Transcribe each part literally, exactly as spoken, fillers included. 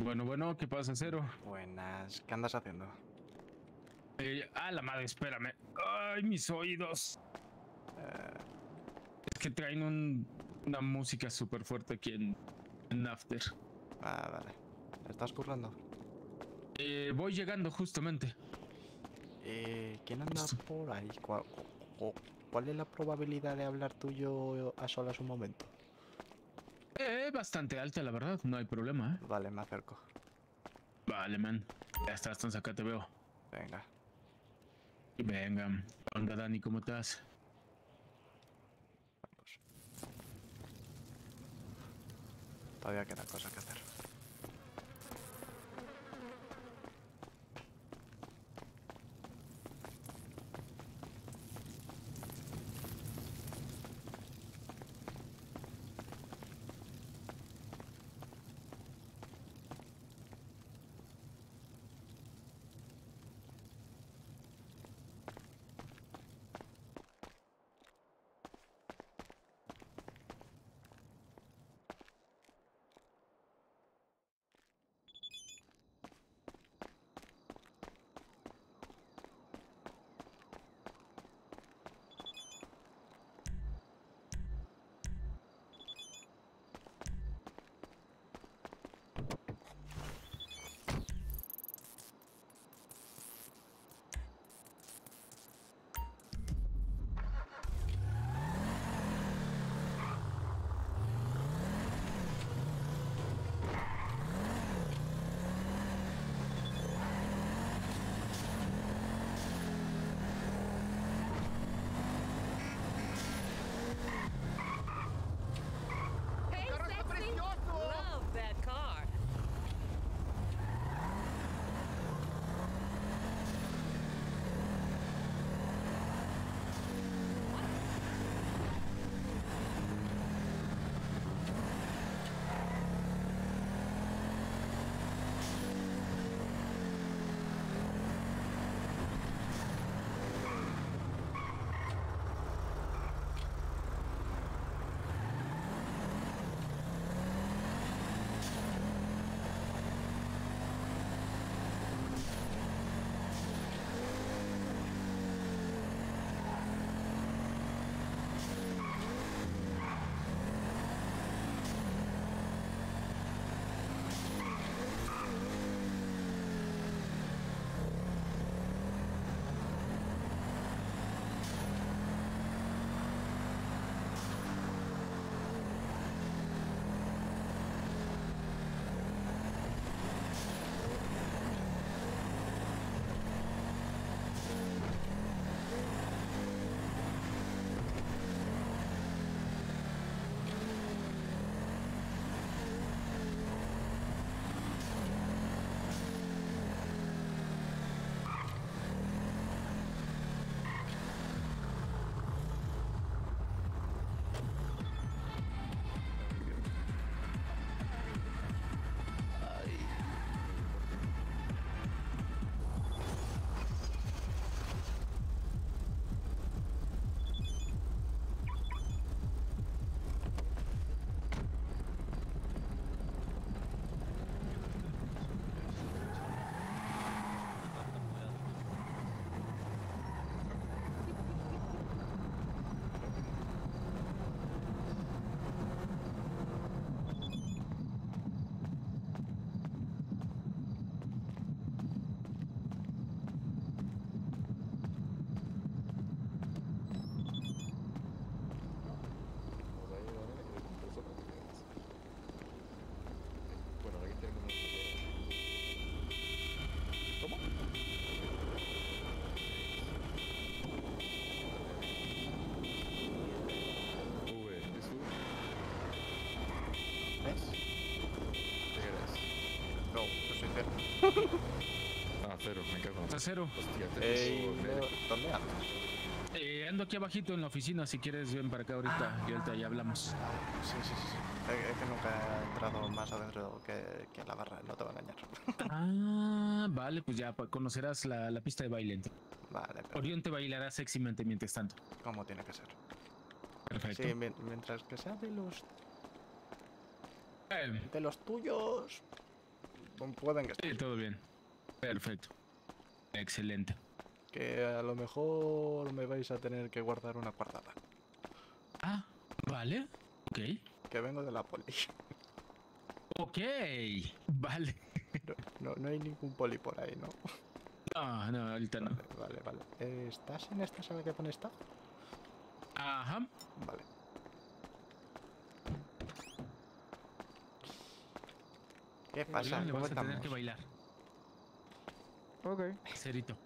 Bueno, bueno, ¿qué pasa, Zero? Buenas, ¿qué andas haciendo? Eh, a la madre, espérame. ¡Ay, mis oídos! Uh... Es que traen un, una música súper fuerte aquí en, en After. Ah, vale. ¿Estás currando? Eh, voy llegando justamente. Eh, ¿quién anda por ahí? ¿Cuál, ¿Cuál es la probabilidad de hablar tú y yo a solas un momento? Eh, bastante alta, la verdad. No hay problema, ¿eh? Vale, me acerco. Vale, man. Ya estás, entonces acá te veo. Venga. Venga. Onda, Dani, ¿cómo estás? Vamos. Todavía queda cosa que hacer. Cero. Hostia, Ey, ¿dónde andas? Eh, ando aquí abajito en la oficina, si quieres ven para acá ahorita ah, y ahorita ya hablamos. Ah, sí, sí, sí. Es que nunca he entrado más adentro que, que a la barra, no te voy a engañar. Ah, vale, pues ya conocerás la, la pista de baile. Vale. Pero... Orión te bailará sexymente mientras tanto. Como tiene que ser. Perfecto. Sí, mientras que sea de los... Eh. De los tuyos... puedan gastar. Sí, todo bien. Perfecto. Excelente. Que a lo mejor me vais a tener que guardar una guardada. Ah, vale. Ok. Que vengo de la poli. Ok, vale. No, no, no hay ningún poli por ahí, ¿no? No, no, ahorita no. Vale, vale, vale. ¿Estás en esta sala que pone esta? Ajá. Vale. ¿Qué pasa? Le vas a tener que bailar. Ok. Cerito.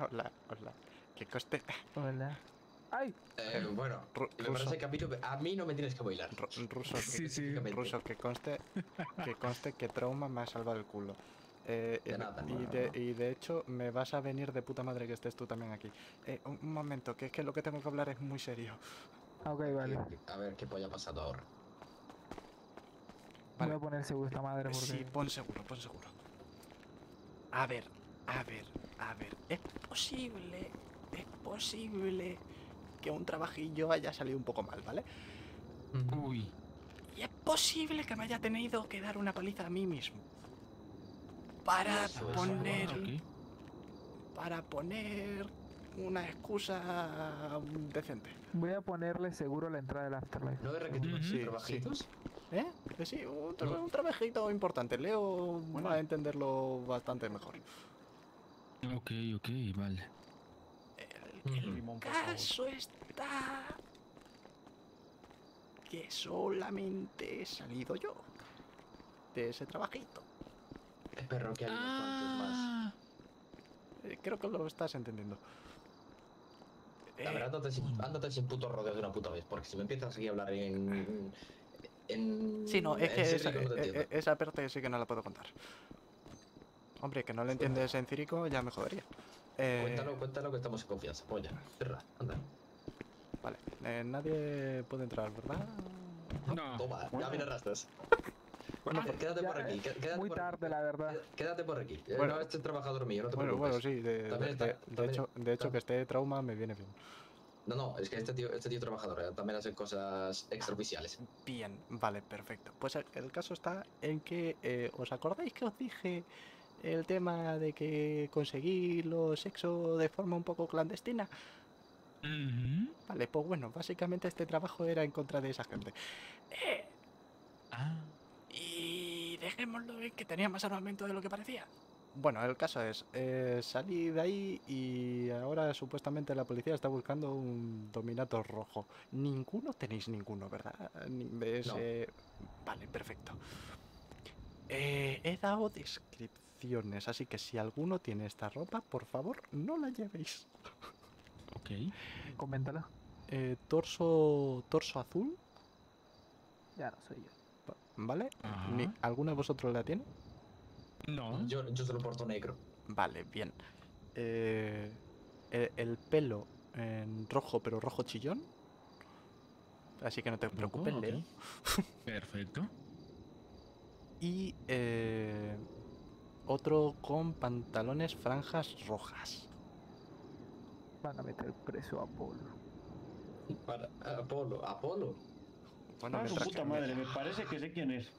Hola, hola. ¿Qué coste? Hola. ¡Ay! Eh, bueno, le parece capítulo. A mí no me tienes que bailar. R Ruso, sí, sí. Ruso, que conste, que conste que Trauma me ha salvado el culo. Eh, de nada, y, no, de, no. y de hecho me vas a venir de puta madre que estés tú también aquí. Eh, un momento, que es que lo que tengo que hablar es muy serio. Ok, vale. A ver qué polla ha pasado ahora. Vale. Voy a poner seguro esta madre porque... Sí, pon seguro, pon seguro. A ver, a ver, a ver. Es posible, es posible que un trabajillo haya salido un poco mal, ¿vale? Uy. Y es posible que me haya tenido que dar una paliza a mí mismo. Para poner, para poner una excusa decente. Voy a ponerle seguro la entrada del Afterlife. ¿No de requisitos? Sí, trabajitos. ¿Eh? Sí, un, tra un trabajito importante. Leo bueno. va a entenderlo bastante mejor. Ok, ok, vale. El, el limón, caso está que solamente he salido yo de ese trabajito. Espero que haya ah. cuantos más. Eh, creo que lo estás entendiendo. La eh, verdad, ándate sin, ándate sin puto rodeos de una puta vez, porque si me empiezas aquí a hablar en... en sí, no, es en que esa, no eh, esa parte sí que no la puedo contar. Hombre, que no lo entiendes en círico, ya me jodería. Eh, cuéntalo, cuéntalo, que estamos en confianza. Polla, cerra, anda. Vale, eh, nadie puede entrar, ¿verdad? No. Toma, ya me arrastras. Bueno, ah, quédate ya, por aquí. Quédate muy por tarde, aquí. La verdad. Quédate por aquí. Bueno, no, este trabajador mío, no te bueno, preocupes. Bueno, sí, de, también de, está, de, también, de hecho, de hecho que esté Trauma me viene bien. No, no, es que este tío, este tío trabajador eh, también hace cosas extraoficiales. Bien, vale, perfecto. Pues el, el caso está en que, eh, ¿os acordáis que os dije el tema de que conseguí lo sexo de forma un poco clandestina? Mm-hmm. Vale, pues bueno, básicamente este trabajo era en contra de esa gente. Eh, ah... Y dejémoslo en que tenía más armamento de lo que parecía. Bueno, el caso es, eh, salí de ahí y ahora supuestamente la policía está buscando un dominator rojo. Ninguno tenéis ninguno, ¿verdad? Es, no. eh, vale, perfecto. Eh, he dado descripciones, así que si alguno tiene esta ropa, por favor, no la llevéis. Ok, coméntala. Eh, torso, torso azul. Ya no soy yo. ¿Vale? Ni, ¿alguno de vosotros la tiene? No, yo, yo solo porto negro. Vale, bien. Eh, el, el pelo en rojo, pero rojo chillón. Así que no te preocupes, Leo. Okay. Perfecto. Y eh, otro con pantalones franjas rojas. Van a meter preso a Apolo. Para, Apolo, Apolo. Bueno, ah, su puta madre, me parece que sé quién es.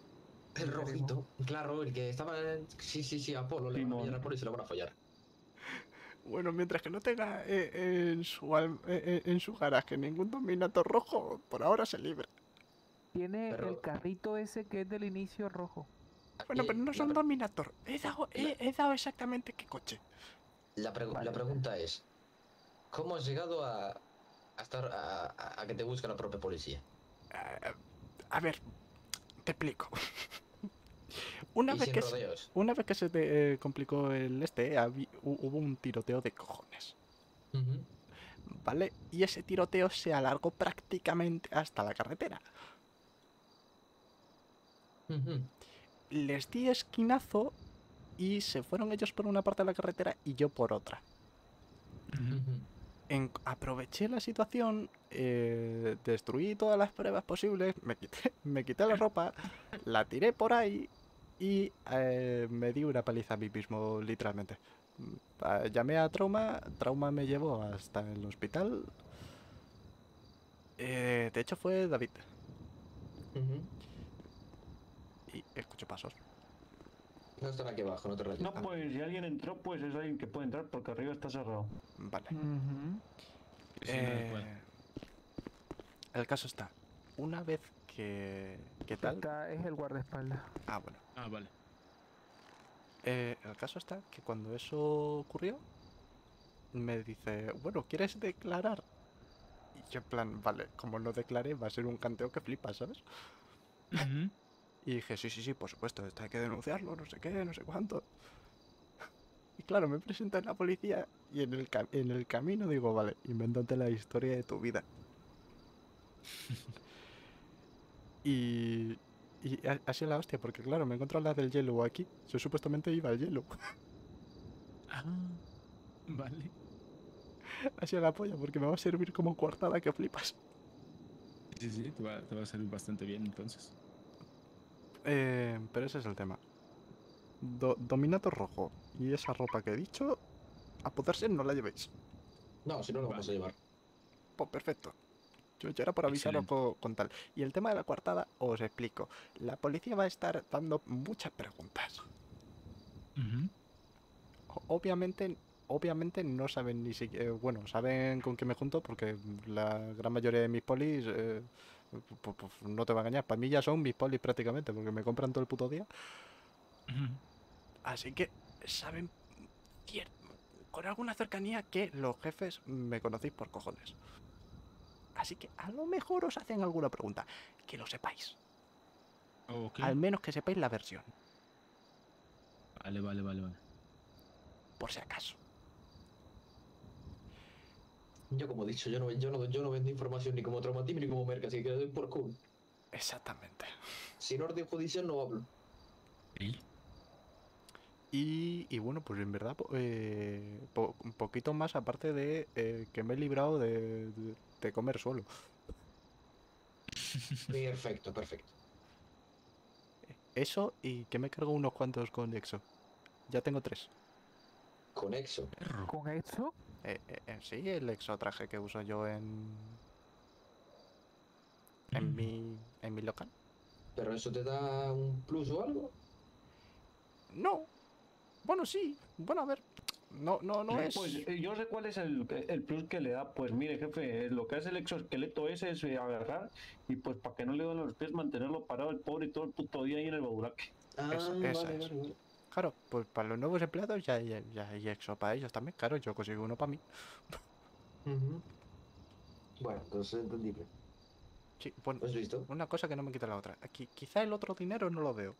El rojito, claro, el que estaba en... Sí, sí, sí, Apolo, le van a pillar a Apolo y se lo van a follar. Bueno, mientras que no tenga eh, en, su, eh, en su garaje ningún dominator rojo, por ahora se libra. Tiene pero... el carrito ese que es del inicio rojo. Bueno, pero no son la... dominator, he dado, he, he dado exactamente qué coche. La, pregu vale. la pregunta es, ¿cómo has llegado a, a, estar, a, a, a que te busque la propia policía? Uh, a ver, te explico. una, vez que se, una vez que se te, eh, complicó el este, eh, habí, hubo un tiroteo de cojones. Uh-huh. ¿Vale? Y ese tiroteo se alargó prácticamente hasta la carretera. Uh-huh. Les di esquinazo y se fueron ellos por una parte de la carretera y yo por otra. Uh-huh. En, aproveché la situación, eh, destruí todas las pruebas posibles, me quité, me quité la ropa, la tiré por ahí y eh, me di una paliza a mí mismo, literalmente. Llamé a Trauma, Trauma me llevó hasta el hospital. Eh, de hecho fue David. Uh-huh. Y escucho pasos. No están aquí abajo, no te rayes. No, pues si alguien entró, pues es alguien que puede entrar porque arriba está cerrado. Vale. Uh-huh. eh, el caso está, una vez que... ¿Qué tal? Acá es el guardaespaldas. Ah, bueno. Ah, vale. Eh, el caso está que cuando eso ocurrió, me dice, bueno, ¿quieres declarar? Y yo en plan, vale, como no declaré, va a ser un canteo que flipas, ¿sabes? Uh-huh. Y dije, sí, sí, sí, por supuesto, esto hay que denunciarlo, no sé qué, no sé cuánto. Y claro, me presenta en la policía y en el, en el camino digo, vale, invéntate la historia de tu vida. y y ha, ha sido la hostia, porque claro, me he encontrado la del Yellow aquí. Yo supuestamente iba al Yellow. Ah, vale. Ha sido la polla, porque me va a servir como coartada que flipas. Sí, sí, te va, te va a servir bastante bien entonces. Eh, pero ese es el tema. Do Dominato rojo. Y esa ropa que he dicho, a poderse no la llevéis. No, si no lo vamos a llevar. Pues perfecto. Yo, yo era por avisaros con, con tal. Y el tema de la coartada, os explico. La policía va a estar dando muchas preguntas. Uh-huh. Obviamente, obviamente no saben ni siquiera... Bueno, saben con qué me junto porque la gran mayoría de mis polis... Eh, Pues, pues, no te va a engañar, para mí ya son mis polis prácticamente, porque me compran todo el puto día. Uh-huh. Así que saben con alguna cercanía que los jefes me conocéis por cojones. Así que a lo mejor os hacen alguna pregunta, que lo sepáis. Okay. Al menos que sepáis la versión. Vale, vale, vale, vale. Por si acaso. Yo, como he dicho, yo no, yo, no, yo no vendo información ni como Trauma Team ni como merca, así que doy por culo. Exactamente. Sin orden judicial no hablo. ¿Y? Y, y bueno, pues en verdad, eh, po, un poquito más aparte de eh, que me he librado de, de, de comer solo. Perfecto, perfecto. Eso y que me cargo unos cuantos con Exo. Ya tengo tres. ¿Con Exo? ¿Con Exo? Eh, eh, sí, el exotraje que uso yo en en mm. mi en mi local. ¿Pero eso te da un plus o algo? No. Bueno, sí. Bueno, a ver. No, no, no eh, es... Pues eh, yo sé cuál es el, el plus que le da. Pues mire, jefe, lo que hace el exoesqueleto ese es eh, agarrar y pues para que no le den los pies, mantenerlo parado el pobre todo el puto día ahí en el badulaque. Ah, es, vale, esa vale, es. vale. Claro, pues para los nuevos empleados ya, ya, ya hay exo para ellos también, claro, yo consigo uno para mí. Uh-huh. Bueno, entonces es entendible. Sí, bueno, ¿has visto? Una cosa que no me quita la otra. Aquí, quizá el otro dinero no lo veo,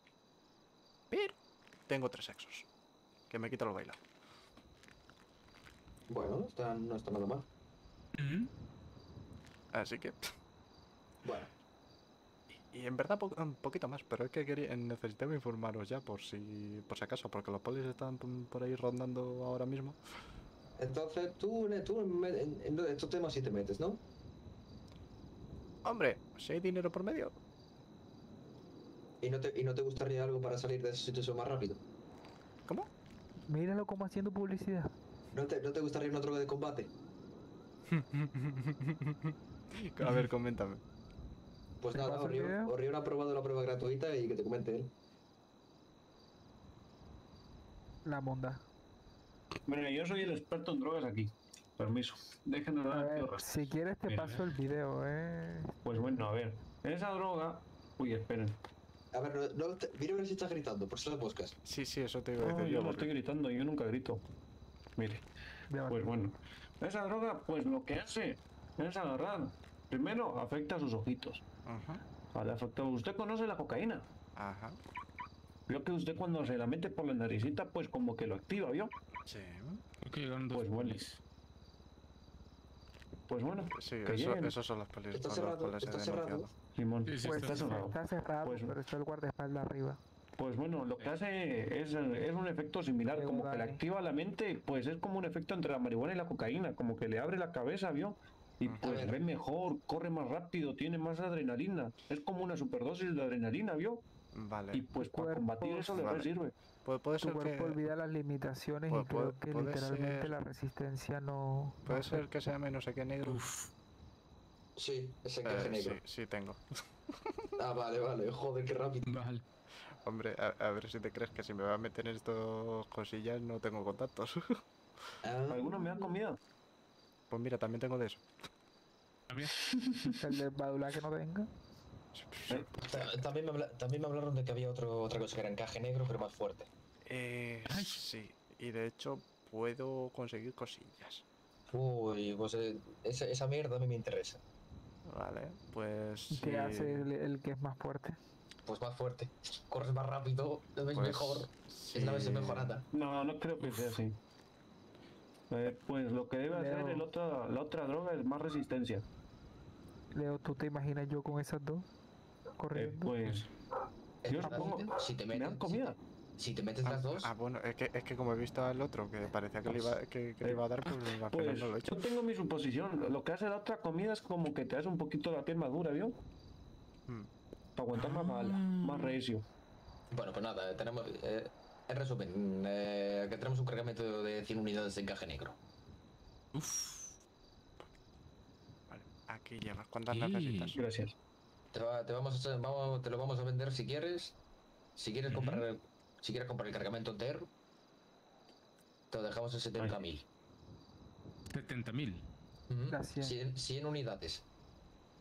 pero tengo tres exos, que me quita lo bailado. Bueno, está, no está nada mal. Uh-huh. Así que... Bueno. Y en verdad po un poquito más, pero es que quería, necesitaba informaros ya por si por si acaso, porque los polis están por ahí rondando ahora mismo. Entonces tú, tú en, en estos temas sí te metes, ¿no? Hombre, si hay dinero por medio. ¿Y no te, y no te gustaría algo para salir de esa situación más rápido? ¿Cómo? Míralo como haciendo publicidad. ¿No te, no te gustaría una droga de combate? A ver, coméntame. Pues nada, Orión, Orión ha probado la prueba gratuita y que te comente él. La monda. Mira, yo soy el experto en drogas aquí. Permiso. Déjenos la... Si quieres te paso el video, eh. Pues bueno, a ver. Esa droga... Uy, esperen. A ver, no, no te... mira a ver si estás gritando, por si lo buscas. Sí, sí, eso te iba a decir. No, yo no estoy gritando, yo nunca grito. Mire. Pues bueno. Esa droga, pues lo que hace es agarrar. Primero, afecta a sus ojitos. Ajá. Vale, afecta. Usted conoce la cocaína. Ajá. Creo que usted cuando se la mete por la naricita, pues como que lo activa, ¿vio? Sí. Okay, pues hueles. Pues bueno. Sí, que eso, esos son las pelis. Está cerrado, está cerrado. Simón, sí, sí, pues está cerrado. Está cerrado, pues, pero está el guardaespaldas arriba. Pues bueno, lo que hace es, es un efecto similar, sí, como vale. que le activa la mente, pues es como un efecto entre la marihuana y la cocaína, como que le abre la cabeza, ¿vio? Y pues ve mejor, corre más rápido, tiene más adrenalina. Es como una superdosis de adrenalina, ¿vio? Vale. Y pues para combatir eso le sirve. Puede ser que... Tu cuerpo olvida las limitaciones y creo que literalmente la resistencia no... Puede ser que se llame no sé qué negro. Uf. Sí, ese que es negro. Sí, sí tengo. Ah, vale, vale. Joder, qué rápido. Vale. Hombre, a, a ver si te crees que si me va a meter en estas cosillas no tengo contactos. Algunos me han comido. Pues mira, también tengo de eso. ¿También? El de Baudelaire que no venga. ¿Eh? También, me habla, también me hablaron de que había otro, otra cosa que era encaje negro, pero más fuerte. Eh, Ay. Sí, y de hecho puedo conseguir cosillas. Uy, pues eh, esa, esa mierda a mí me interesa. Vale, pues... ¿Qué sí. hace el, el que es más fuerte? Pues más fuerte. Corres más rápido, lo ves pues mejor. Sí. Es la vez mejorada. No, no creo que sea así. Eh, pues lo que debe Leo, hacer el otro, la otra droga es más resistencia. Leo, ¿tú te imaginas yo con esas dos? Corriendo. Eh, pues... Yo supongo, si te meten, me dan comida. Si te metes ah, las dos... Ah, bueno, es que, es que como he visto al otro, que parecía que le iba, que, que le iba a dar, pues, pues no lo he hecho. Yo tengo mi suposición. Lo que hace la otra comida es como que te hace un poquito la piel más dura, ¿vio? Hmm. Para aguantar más bala, más recio. Bueno, pues nada, tenemos... Eh, en resumen, eh, que tenemos un cargamento de cien unidades de encaje negro. Uff. Vale, aquí llevas. ¿Cuántas necesitas? Sí. Gracias. Te, va, te, vamos a hacer, vamos, te lo vamos a vender si quieres. Si quieres uh-huh. comprar... El, Si quieres comprar el cargamento entero, te lo dejamos en setenta mil. ¿setenta mil? Mm-hmm. cien unidades.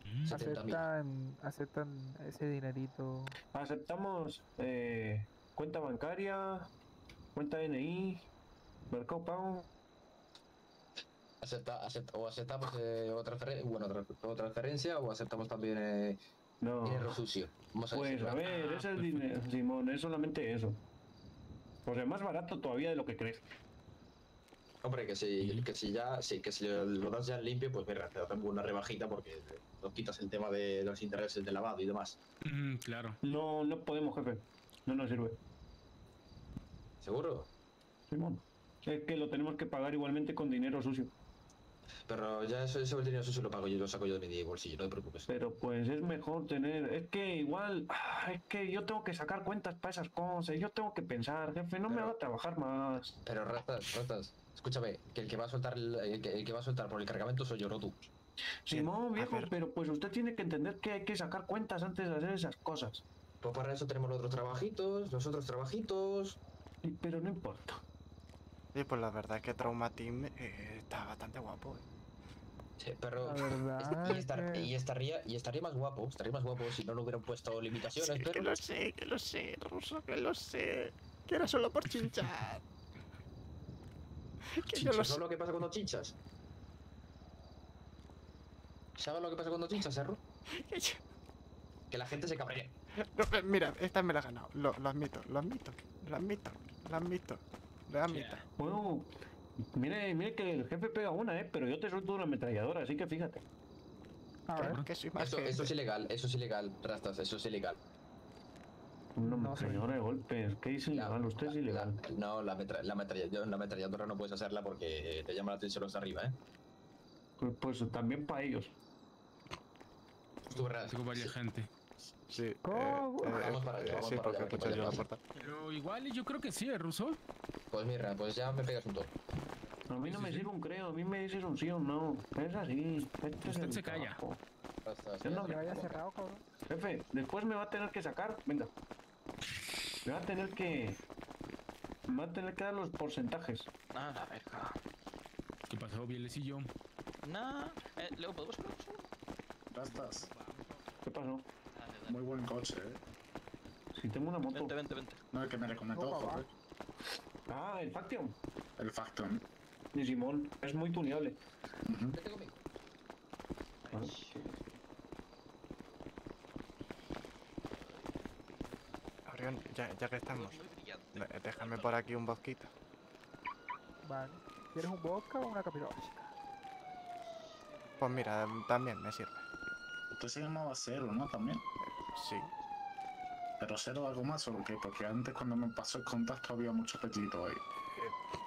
Mm. setenta, aceptan, aceptan ese dinerito. Aceptamos eh, cuenta bancaria, cuenta D N I, mercado pago. Acepta, acepta, o aceptamos eh, otra, bueno, otra, otra transferencia o aceptamos también... Eh, No. Dinero sucio. Vamos a pues a ver, ah, ese es dinero, Simón, es solamente eso. O sea, más barato todavía de lo que crees. Hombre, que si, que si ya, sí, que si lo das ya limpio, pues mira, te dan una rebajita porque nos quitas el tema de los intereses de lavado y demás. Mm, claro. No, no podemos, jefe. No nos sirve. ¿Seguro? Simón. Es que lo tenemos que pagar igualmente con dinero sucio. Pero ya eso, eso el dinero sucio lo pago yo, lo saco yo de mi bolsillo, no te preocupes. Pero pues es mejor tener... Es que igual... Es que yo tengo que sacar cuentas para esas cosas, yo tengo que pensar, jefe, no pero, me haga trabajar más. Pero ratas, ratas, escúchame, que el que va a soltar el, el, que, el que va a soltar por el cargamento soy yo, no tú. Simón, viejo, pero pues usted tiene que entender que hay que sacar cuentas antes de hacer esas cosas. Pues para eso tenemos los otros trabajitos, los otros trabajitos... Pero no importa. Sí, pues la verdad es que Trauma Team eh, está bastante guapo. Sí, pero verdad, es, y, estar, y, estaría, y estaría más guapo, estaría más guapo si no lo hubieran puesto limitaciones. Sí, pero... Que lo sé, que lo sé, Ruso, que lo sé. Que era solo por chinchar. Que yo lo sé. ¿Sabes lo que pasa cuando chinchas? ¿Sabes lo que pasa cuando chinchas, Cerro? Que, yo... que la gente se cabrea. No, mira, esta me la he ganado. Lo, lo admito, lo admito, lo admito, lo admito. La mitad. Bueno, mire, mire que el jefe pega una, eh, pero yo te suelto una ametralladora, así que fíjate. A ver. Claro que soy más eso, eso es ilegal, eso es ilegal, Rastas, eso es ilegal. Una ametralladora de golpes, ¿qué es ilegal? Usted es ilegal. La, no, la, metra, la, ametralladora, la ametralladora no puedes hacerla porque te llama la atención los de arriba, eh. Pues, pues también para ellos. Tú, tengo varias sí. gente. Sí, ¿cómo? Eh, eh, vamos para allá, vamos sí, para allá, porque allá, la puerta. Pero igual yo creo que sí, ¿eh, Ruso? Pues mira, pues ya me pegas un toque. A mí no sí, me sí. sirve un creo, a mí me dices un sí o no. Es así. Este Usted es se calla. Yo no me haya cerrado, cabrón. Jefe, después me va a tener que sacar. Venga. Me va a tener que... Me va a tener que dar los porcentajes. Nada, verga. ¿Qué pasó, Bielecillo? Nah, eh, Leo, ¿podemos hablar? Rastas. ¿Qué pasó? Muy buen coche, eh. Si tengo una moto. Vente, vente, vente. No, es que me recomendó, oh, joder. Ah, el Faction. El Faction. Y Simón, es muy tuneable. Uh-huh. Vete conmigo. Ah. Orión, ya, ya que estamos, déjame por aquí un bosquito. Vale. ¿Quieres un bosca o una capirocha? Pues mira, también me sirve. Usted se llamaba Zero, ¿no? También. Sí. ¿Pero Zero algo más o qué? Porque antes cuando me pasó el contacto había mucho apellido ahí. Eh,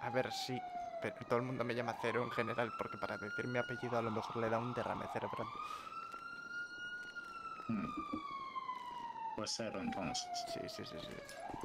a ver, sí. Pero todo el mundo me llama Zero en general, porque para decir mi apellido a lo mejor le da un derrame cerebral. Hmm. Pues Zero entonces. Sí, sí, sí, sí.